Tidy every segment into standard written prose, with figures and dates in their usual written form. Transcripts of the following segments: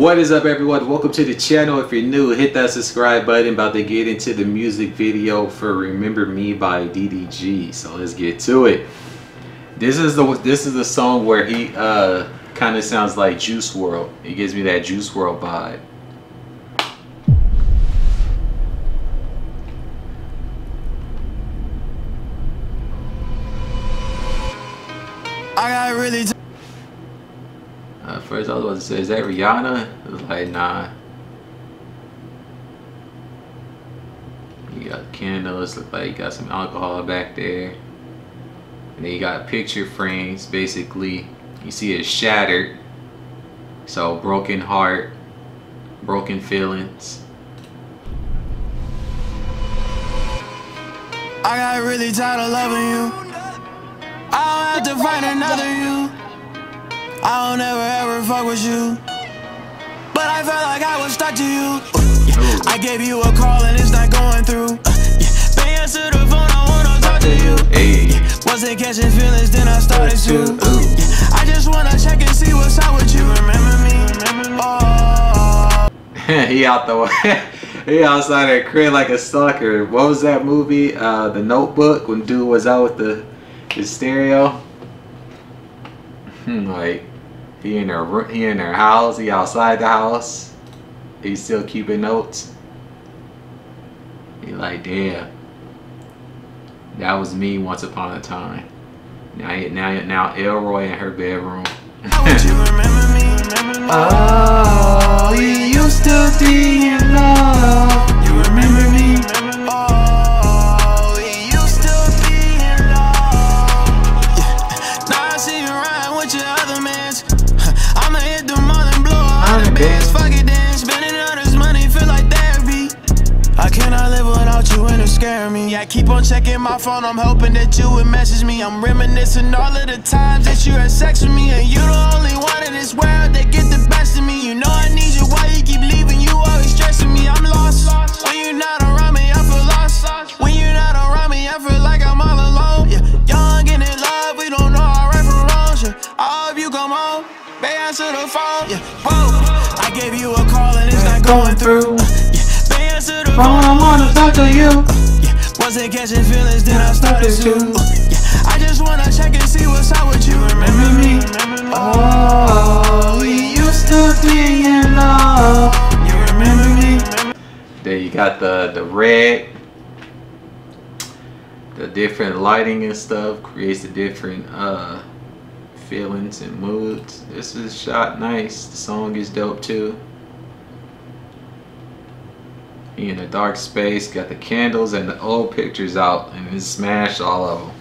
What is up, everyone? Welcome to the channel. If you're new, hit that subscribe button. About to get into the music video for Remember Me by DDG, so let's get to it. This is the song where he kind of sounds like Juice WRLD. It gives me that Juice WRLD vibe. I really first I was about to say, is that Rihanna? I was like, nah. You got candles, look like you got some alcohol back there. And then you got picture frames, basically. You see it shattered. So broken heart, broken feelings. I got really tired of loving you. I don't have to find another you. I don't ever ever fuck with you, but I felt like I was stuck to you. I gave you a call and it's not going through. They answered the phone, I wanna talk to you. Wasn't catching feelings, then I started to. I just wanna check and see what's up with you. Remember me? Oh. He out the way. He outside that crib like a stalker. What was that movie? The Notebook, when dude was out with the stereo. Like he in her house, he outside the house, he still keeping notes. He like, damn, that was me once upon a time. Now Elroy in her bedroom. Would you remember me? Remember me? Oh, we used to be in love. You remember me? Remember me? Oh. I keep on checking my phone, I'm hoping that you would message me. I'm reminiscing all of the times that you had sex with me, and you the only one in this world that get the best of me. You know I need you, why you keep leaving? You always stressing me, I'm lost. When you're not around me, I feel lost. When you're not around me, I feel like I'm all alone. Yeah, young and in love, we don't know our right from wrong. Yeah, I hope you come home, they answer the phone. Yeah, whoa, I gave you a call and it's not going through. Yeah, they answer the phone, I wanna talk to you. Wasn't catching feelings, then I started to. I just wanna check and see what's up with you. Remember me? Oh, we used to be in love. You remember me? There you got the red, the different lighting and stuff creates the different feelings and moods. This is shot nice. The song is dope too. In a dark space, got the candles and the old pictures out, and it smashed all of them.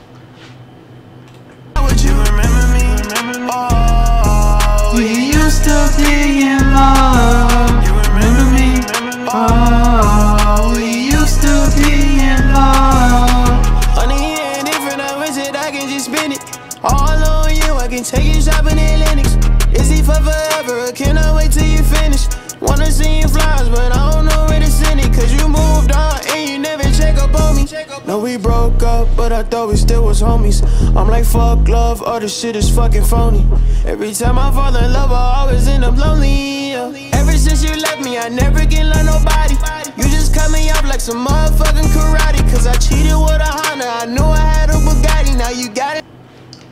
Would you remember me? Remember me? Oh, we used to be in love. You remember me? Remember me? Oh, we used to be in love. On the end, different, I wish that I can just spin it all on you. I can take you shopping in Lenox. Is he for forever? Or can I wait till you finish? Wanna see you flies, but I don't know where to send it. Cause you moved on and you never check up on me. No, we broke up, but I thought we still was homies. I'm like, fuck love, all this shit is fucking phony. Every time I fall in love, I always end up lonely. Ever since you left me, I never can love nobody. You just cut me off like some motherfucking karate. Cause I cheated with a Honda, I knew I had a Bugatti. Now you got it.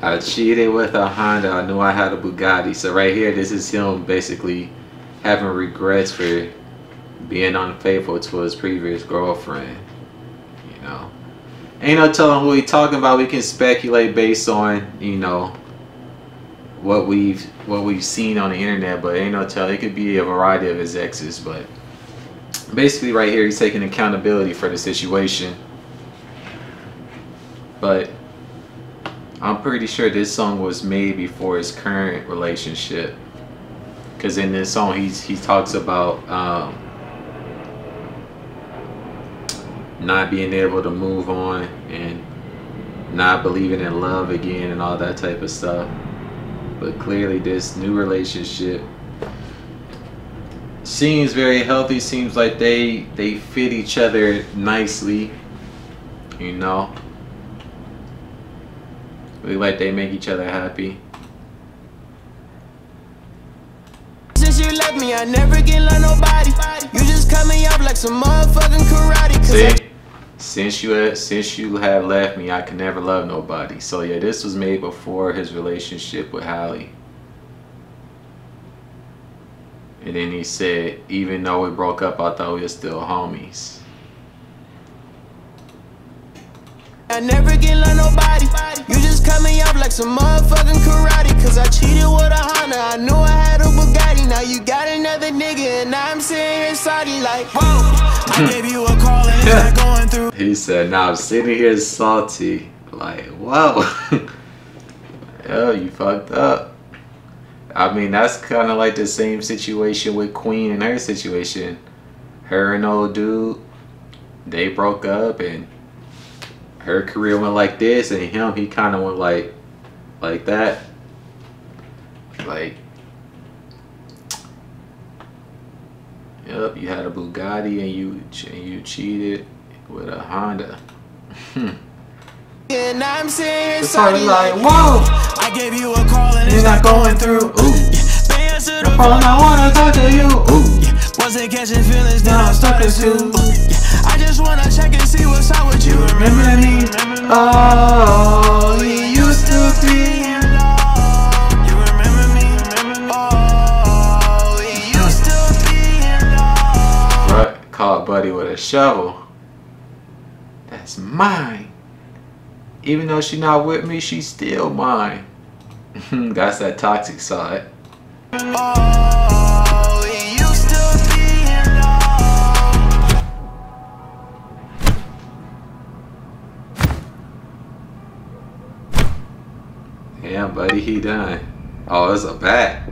I cheated with a Honda, I knew I had a Bugatti. So right here, this is him basically having regrets for being unfaithful to his previous girlfriend. You know, ain't no telling who he talking about. We can speculate based on, you know, what we've seen on the internet, but ain't no telling. It could be a variety of his exes, but basically right here he's taking accountability for the situation. But I'm pretty sure this song was made before his current relationship. Because in this song, he talks about not being able to move on and not believing in love again and all that type of stuff. But clearly this new relationship seems very healthy. Seems like they fit each other nicely, you know. Really like they make each other happy. you love me, I never get love nobody. You just cut me up like some motherfucking karate. Since you had left me, I can never love nobody. So yeah, this was made before his relationship with Halle. And then he said, even though we broke up, I thought we were still homies. I never get love nobody. You just cut me up like some motherfucking karate. Cause I cheated with a Honda, I knew I had a Bugatti. Now you got another nigga and I'm sitting here salty like, whoa, I gave you a call and it's not going through. He said, nah, I'm sitting here salty like, whoa. Yo, you fucked up. I mean, that's kind of like the same situation with Queen and her situation. Her and old dude, they broke up and her career went like this, and him, he kind of went like that. Like, yep, you had a Bugatti and you cheated with a Honda. And I'm saying it's sort of like, whoa, I gave you a call and it's not going through. The phone, I wanna talk to you. Wasn't catching feelings, now I'm stuck in two. I just wanna check and see what's up with you. Remember me? Oh, we used to be in love. You remember me? Oh, we used to be in love. But caught buddy with a shovel. That's mine. Even though she not with me, she's still mine. That's that toxic side. Oh, we used to be in love. Damn, buddy, he done. Oh, it's a bat.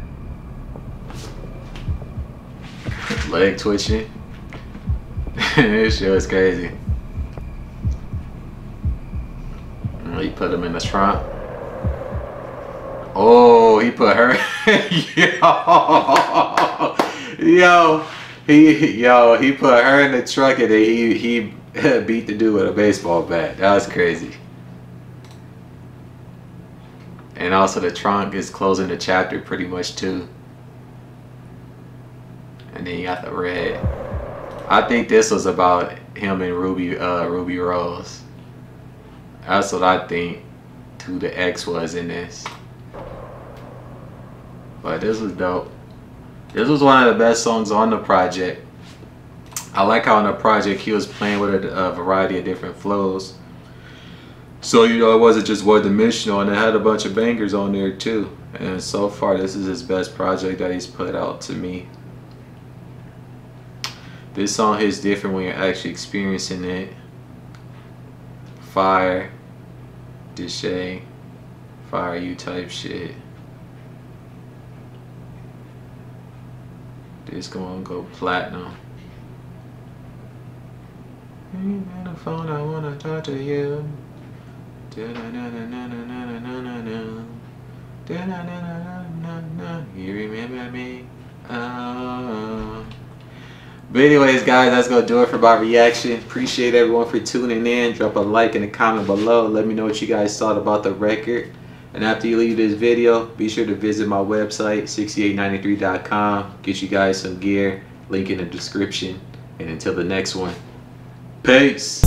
Leg twitching. This shit was crazy. He put him in the trunk. Oh, he put her. Yo, he put her in the truck and then he beat the dude with a baseball bat. That was crazy. And also the trunk is closing the chapter pretty much too. And then you got the red. I think this was about him and Ruby Rose. That's what I think who the ex was in this. But this was dope. This was one of the best songs on the project. I like how on the project he was playing with a variety of different flows. So, you know, it wasn't just one dimensional, and it had a bunch of bangers on there too. And so far, this is his best project that he's put out to me. This song hits different when you're actually experiencing it. Fire, Deshay, fire you type shit. This gonna go platinum. On the phone, I wanna talk to you. You remember me? Oh. But anyways, guys, that's going to do it for my reaction. Appreciate everyone for tuning in. Drop a like and a comment below. Let me know what you guys thought about the record. And after you leave this video, be sure to visit my website, 6893.com. Get you guys some gear. Link in the description. And until the next one, peace.